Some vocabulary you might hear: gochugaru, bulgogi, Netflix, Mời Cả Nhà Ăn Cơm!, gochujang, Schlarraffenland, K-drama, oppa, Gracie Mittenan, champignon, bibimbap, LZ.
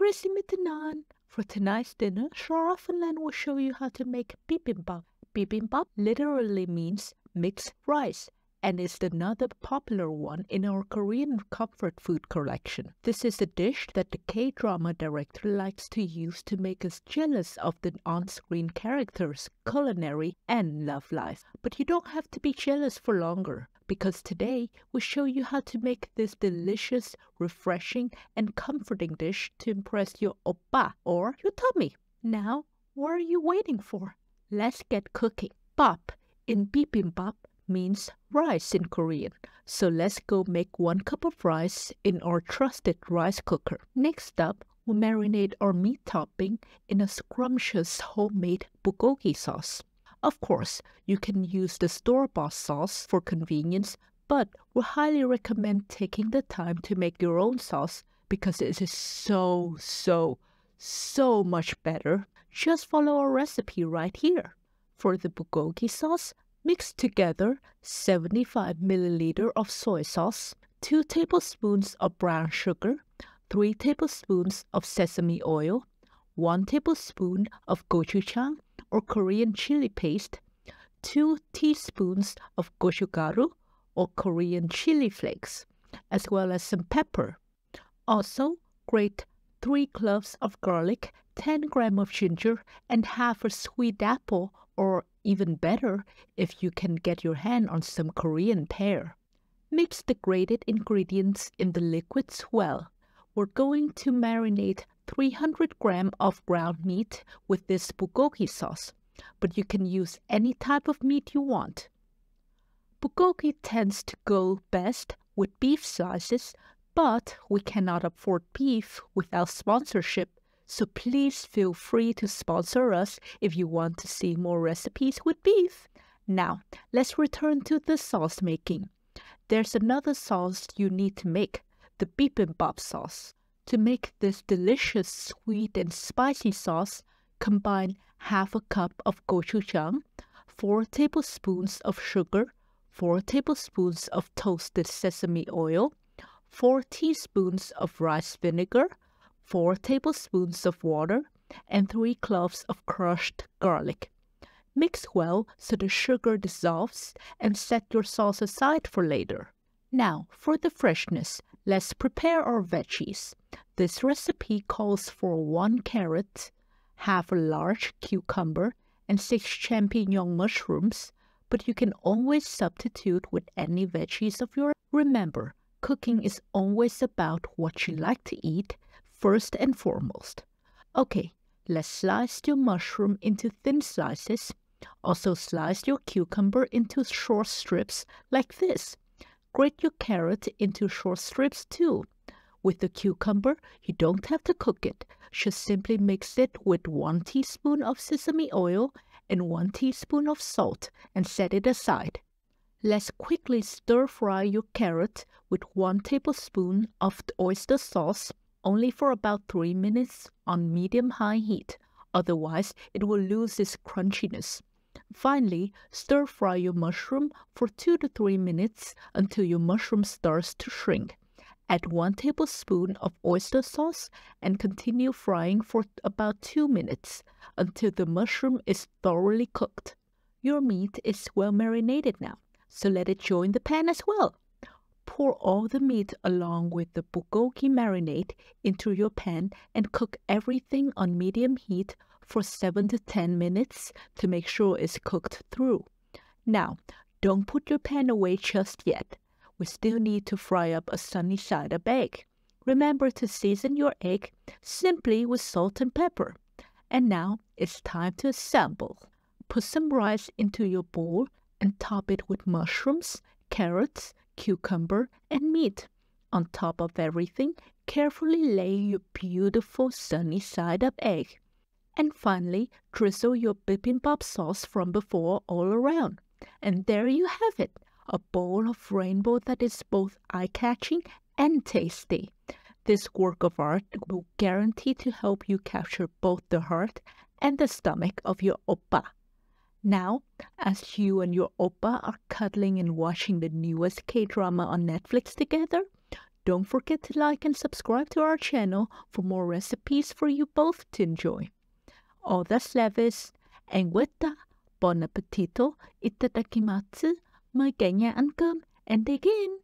Gracie Mittenan. For tonight's dinner, Schlarraffenland will show you how to make bibimbap. Bibimbap literally means mixed rice, and is another popular one in our Korean comfort food collection. This is a dish that the K-drama director likes to use to make us jealous of the on-screen characters' culinary and love life. But you don't have to be jealous for longer, because today we show you how to make this delicious, refreshing, and comforting dish to impress your oppa or your tummy. Now, what are you waiting for? Let's get cooking. Bap in bibimbap means rice in Korean, so let's go make 1 cup of rice in our trusted rice cooker. Next up, we'll marinate our meat topping in a scrumptious homemade bulgogi sauce. Of course, you can use the store-bought sauce for convenience, but we highly recommend taking the time to make your own sauce because it is so much better. Just follow our recipe right here. For the bulgogi sauce, mix together 75 ml of soy sauce, 2 tablespoons of brown sugar, 3 tablespoons of sesame oil, 1 tablespoon of gochujang or Korean chili paste, 2 teaspoons of gochugaru or Korean chili flakes, as well as some pepper. Also, grate 3 cloves of garlic, 10 grams of ginger, and half a sweet apple, or even better, if you can get your hand on some Korean pear. Mix the grated ingredients in the liquids well. We're going to marinate 300 grams of ground meat with this bulgogi sauce, but you can use any type of meat you want. Bulgogi tends to go best with beef slices, but we cannot afford beef without sponsorship, so please feel free to sponsor us if you want to see more recipes with beef. Now, let's return to the sauce making. There's another sauce you need to make, the bibimbap sauce. To make this delicious sweet and spicy sauce, combine half a cup of gochujang, 4 tablespoons of sugar, 4 tablespoons of toasted sesame oil, 4 teaspoons of rice vinegar, 4 tablespoons of water, and 3 cloves of crushed garlic. Mix well so the sugar dissolves and set your sauce aside for later. Now, for the freshness, let's prepare our veggies. This recipe calls for 1 carrot, half a large cucumber, and 6 champignon mushrooms, but you can always substitute with any veggies of yours. Remember, cooking is always about what you like to eat, first and foremost. Okay, let's slice your mushroom into thin slices. Also slice your cucumber into short strips like this. Grate your carrot into short strips too. With the cucumber, you don't have to cook it. Just simply mix it with 1 teaspoon of sesame oil and 1 teaspoon of salt and set it aside. Let's quickly stir fry your carrot with 1 tablespoon of oyster sauce, only for about 3 minutes on medium-high heat, otherwise it will lose its crunchiness. Finally, stir-fry your mushroom for 2 to 3 minutes until your mushroom starts to shrink. Add 1 tablespoon of oyster sauce and continue frying for about 2 minutes until the mushroom is thoroughly cooked. Your meat is well marinated now, so let it join the pan as well. Pour all the meat along with the bulgogi marinade into your pan and cook everything on medium heat for 7 to 10 minutes to make sure it's cooked through. Now, don't put your pan away just yet. We still need to fry up a sunny side up egg. Remember to season your egg simply with salt and pepper. And now it's time to assemble. Put some rice into your bowl and top it with mushrooms, carrots, cucumber, and meat. On top of everything, carefully lay your beautiful sunny side up egg. And finally, drizzle your bibimbap sauce from before all around. And there you have it, a bowl of rainbow that is both eye-catching and tasty. This work of art will guarantee to help you capture both the heart and the stomach of your oppa. Now, as you and your oppa are cuddling and watching the newest K-drama on Netflix together, Don't forget to like and subscribe to our channel for more recipes for you both to enjoy. All that's levis, and with that, bon appetito, itadakimatsu, mời cả nhà ăn cơm, and again.